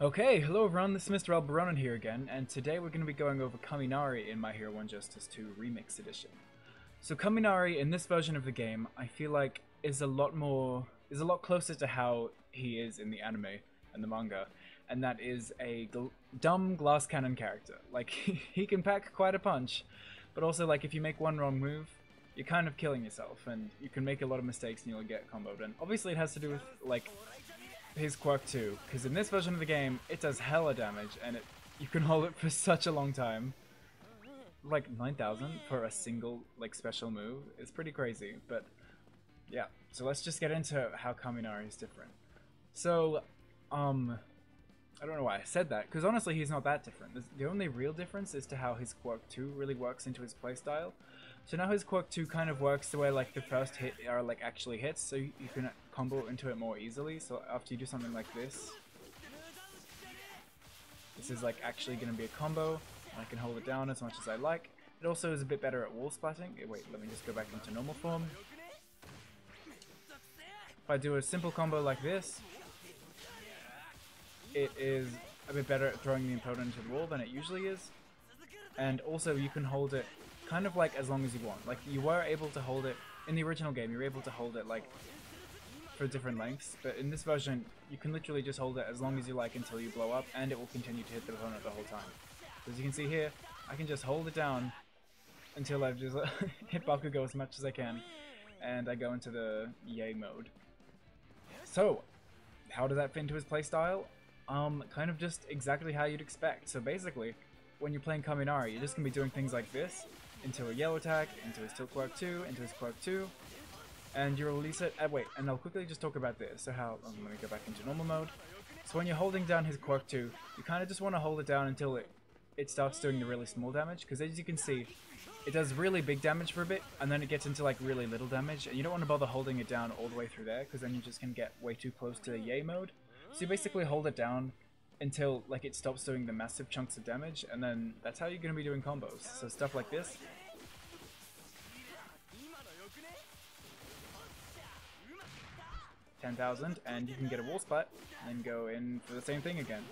Okay, hello everyone, this is Mr Alberonen here again, and today we're going to be going over Kaminari in My Hero One Justice 2 Remix Edition. So Kaminari in this version of the game, I feel like is a lot closer to how he is in the anime and the manga, and that is a dumb glass cannon character. Like, he can pack quite a punch, but also like if you make one wrong move, you're kind of killing yourself, and you can make a lot of mistakes and you'll get comboed. And obviously it has to do with like his quirk too, because in this version of the game it does hella damage, and you can hold it for such a long time, like 9,000 for a single like special move. It's pretty crazy. But yeah, so let's just get into how Kaminari is different. So I don't know why I said that, because honestly he's not that different. The only real difference is to how his quirk 2 really works into his playstyle. So now his quirk 2 kind of works the way like the first hit are like actually hits, so you can combo into it more easily. So after you do something like this, this is like actually going to be a combo, and I can hold it down as much as I like. It also is a bit better at wall splatting. Wait, let me just go back into normal form. If I do a simple combo like this, it is a bit better at throwing the opponent into the wall than it usually is. And also you can hold it kind of like as long as you want. Like, you were able to hold it in the original game, you were able to hold it like for different lengths, but in this version you can literally just hold it as long as you like until you blow up, and it will continue to hit the opponent the whole time. So as you can see here, I can just hold it down until I've just hit Bakugo as much as I can, and I go into the yay mode. So how does that fit into his playstyle? Kind of just exactly how you'd expect. So basically, when you're playing Kaminari, you're just going to be doing things like this, into a yell attack, into his tilt quirk 2, into his quirk 2, and you release it, and I'll quickly just talk about this, so how, let me go back into normal mode. So when you're holding down his quirk 2, you kind of just want to hold it down until it starts doing the really small damage, because as you can see, it does really big damage for a bit, and then it gets into like really little damage, and you don't want to bother holding it down all the way through there, because then you just can get way too close to the yay mode. So you basically hold it down until like it stops doing the massive chunks of damage, and then that's how you're going to be doing combos. So stuff like this. $10,000, and you can get a wall splat, and then go in for the same thing again.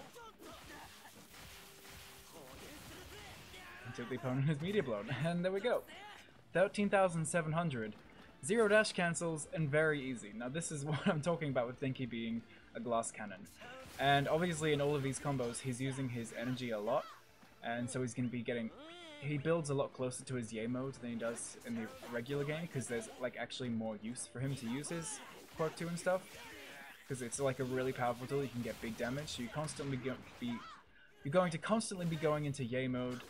Until the opponent is media blown, and there we go. 13,700. Zero dash cancels, and very easy. Now this is what I'm talking about with Denki being a glass cannon. And obviously in all of these combos he's using his energy a lot, and so he's going to be getting... he builds a lot closer to his yay mode than he does in the regular game, because there's like actually more use for him to use his quirk 2 and stuff, because it's like a really powerful tool. You can get big damage, so you're going to constantly be going into yay mode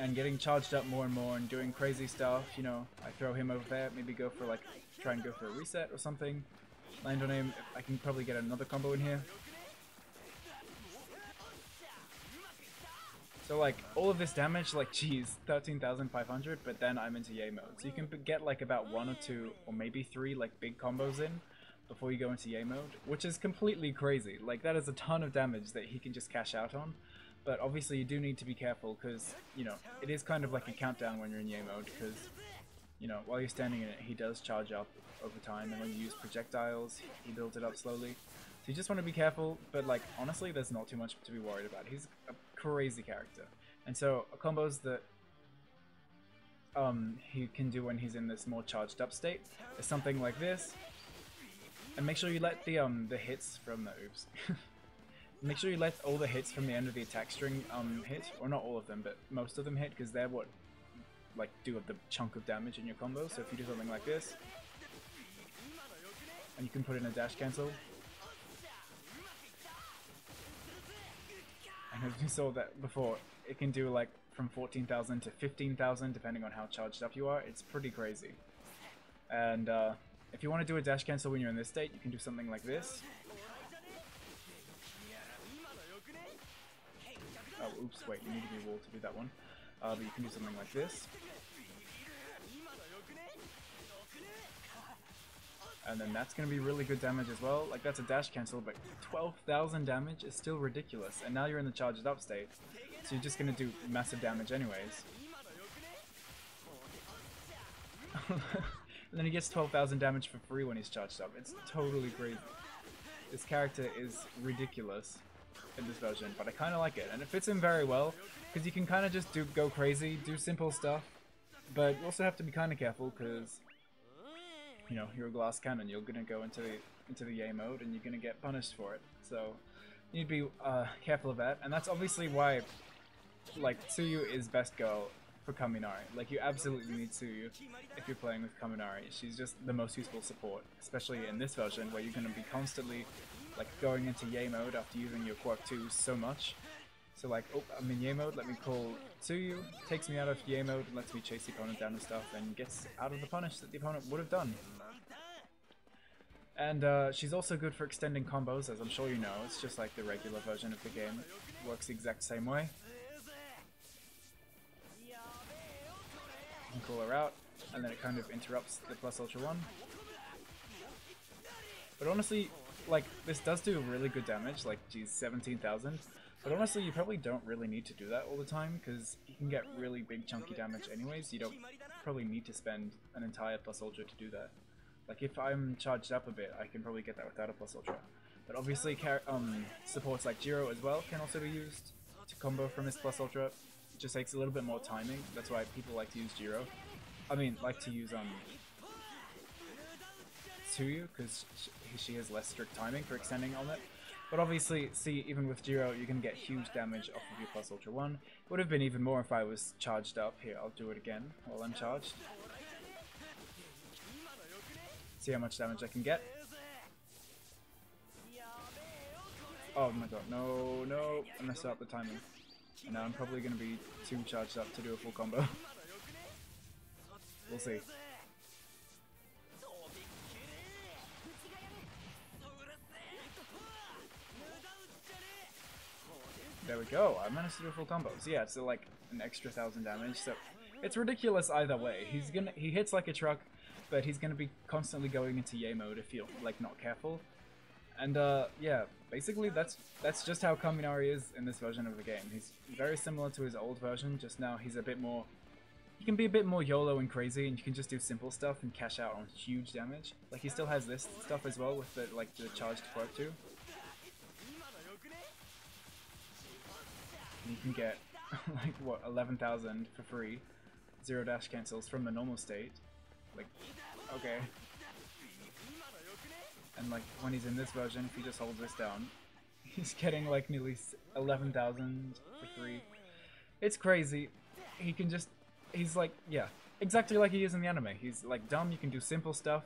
and getting charged up more and more and doing crazy stuff. You know, I throw him over there, maybe go for like, try and go for a reset or something. Land on him, I can probably get another combo in here. So like, all of this damage, like geez, 13,500, but then I'm into yay mode. So you can get like about one or two or maybe three like big combos in before you go into yay mode, which is completely crazy. Like, that is a ton of damage that he can just cash out on. But obviously you do need to be careful, because, you know, it is kind of like a countdown when you're in yay mode, because, you know, while you're standing in it, he does charge up over time, and when you use projectiles, he builds it up slowly. So you just want to be careful, but, like, honestly, there's not too much to be worried about. He's a crazy character. And so, combos that he can do when he's in this more charged up state is something like this. And make sure you let the hits from the... oops. Make sure you let all the hits from the end of the attack string hit, or not all of them, but most of them hit, because they're what like do the chunk of damage in your combo. So if you do something like this, and you can put in a dash cancel, and as you saw that before, it can do like from 14,000 to 15,000 depending on how charged up you are. It's pretty crazy. And if you want to do a dash cancel when you're in this state, you can do something like this. Oh, oops, wait, you need to be walled to do that one. But you can do something like this. And then that's going to be really good damage as well. Like, that's a dash cancel, but 12,000 damage is still ridiculous. And now you're in the charged up state, so you're just going to do massive damage anyways. And then he gets 12,000 damage for free when he's charged up. It's totally crazy. This character is ridiculous. in this version, but I kind of like it, and it fits in very well, because you can kind of just go crazy, do simple stuff, but you also have to be kind of careful, because, you know, you're a glass cannon, you're going to go into the yay mode, and you're going to get punished for it, so you need to be careful of that, and that's obviously why, like, Tsuyu is best girl for Kaminari. Like, you absolutely need Tsuyu if you're playing with Kaminari. She's just the most useful support, especially in this version where you're going to be constantly, like, going into yay mode after using your Quirk 2 so much. So, like, oh, I'm in yay mode, let me call Tsuyu, takes me out of yay mode and lets me chase the opponent down and stuff, and gets out of the punish that the opponent would have done. And she's also good for extending combos, as I'm sure you know. It's just like the regular version of the game. It works the exact same way. You can call her out, and then it kind of interrupts the plus ultra 1. But honestly, like, this does do really good damage, like, geez, 17,000. But honestly, you probably don't really need to do that all the time, because you can get really big chunky damage anyways. You don't probably need to spend an entire plus ultra to do that. Like, if I'm charged up a bit, I can probably get that without a plus ultra. But obviously, supports like Jiro as well can also be used to combo from his plus ultra. It just takes a little bit more timing. That's why people like to use Jiro. I mean, like to use Tsuyu, because she has less strict timing for extending on it. But obviously, see, even with Jiro, you can get huge damage off of your plus ultra 1. Would have been even more if I was charged up. Here, I'll do it again while I'm charged. See how much damage I can get. Oh my god, no, no, I messed up the timing. And now I'm probably going to be too charged up to do a full combo. We'll see. There we go, I managed to do a full combo. So yeah, it's like an extra 1,000 damage, so it's ridiculous either way. He hits like a truck, but he's gonna be constantly going into yay mode if you're like not careful. And yeah, basically that's just how Kaminari is in this version of the game. He's very similar to his old version, just now he's a bit more, he can be a bit more YOLO and crazy, and you can just do simple stuff and cash out on huge damage. Like, he still has this stuff as well with the, like, the charged Quirk 2. And you can get like what, 11,000 for free, 0 dash cancels from the normal state. Like, okay. And like, when he's in this version, if he just holds this down, he's getting like nearly 11,000 for free. It's crazy. He can just, he's like, yeah, exactly like he is in the anime. He's like dumb, you can do simple stuff,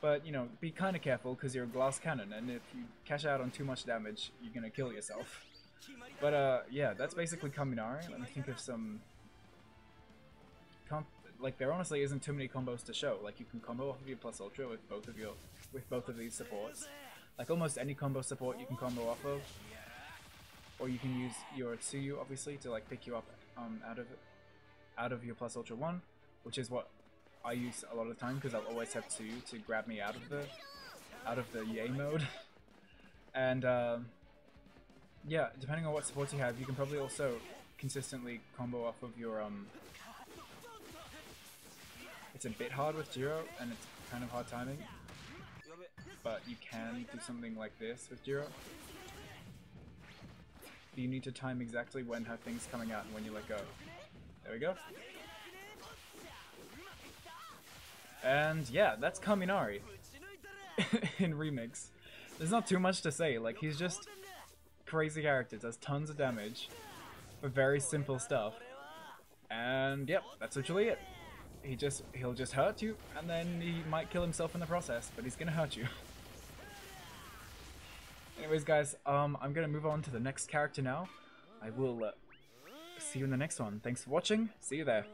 but you know, be kind of careful because you're a glass cannon, and if you cash out on too much damage, you're gonna kill yourself. But yeah, that's basically Kaminari. Let me think of some... Like, there honestly isn't too many combos to show. Like, you can combo off of your plus ultra with both of these supports. Like, almost any combo support you can combo off of, or you can use your Tsuyu obviously to like pick you up out of your plus ultra 1, which is what I use a lot of the time because I'll always have Tsuyu to grab me out of the yay mode. And yeah, depending on what supports you have, you can probably also consistently combo off of your It's a bit hard with Jiro, and it's kind of hard timing, but you can do something like this with Jiro. But you need to time exactly when her thing's coming out and when you let go. There we go. And yeah, that's Kaminari in Remix. There's not too much to say, like, he's just crazy character, does tons of damage for very simple stuff. And yep, that's literally it. He'll just hurt you, and then he might kill himself in the process, but he's gonna hurt you. Anyways guys, I'm gonna move on to the next character now. I will see you in the next one. Thanks for watching, see you there.